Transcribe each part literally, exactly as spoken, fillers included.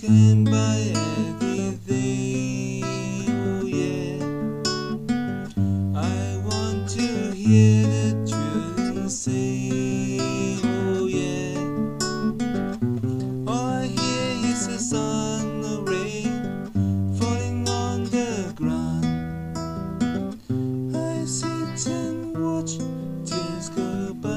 Can buy everything, oh yeah. I want to hear the truth say, oh yeah. All I hear is the sun, the rain, falling on the ground. I sit and watch tears go by.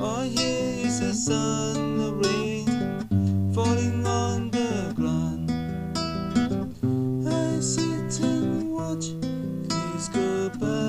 All I hear is the sun, the rain, falling on the ground. I sit and watch things go by.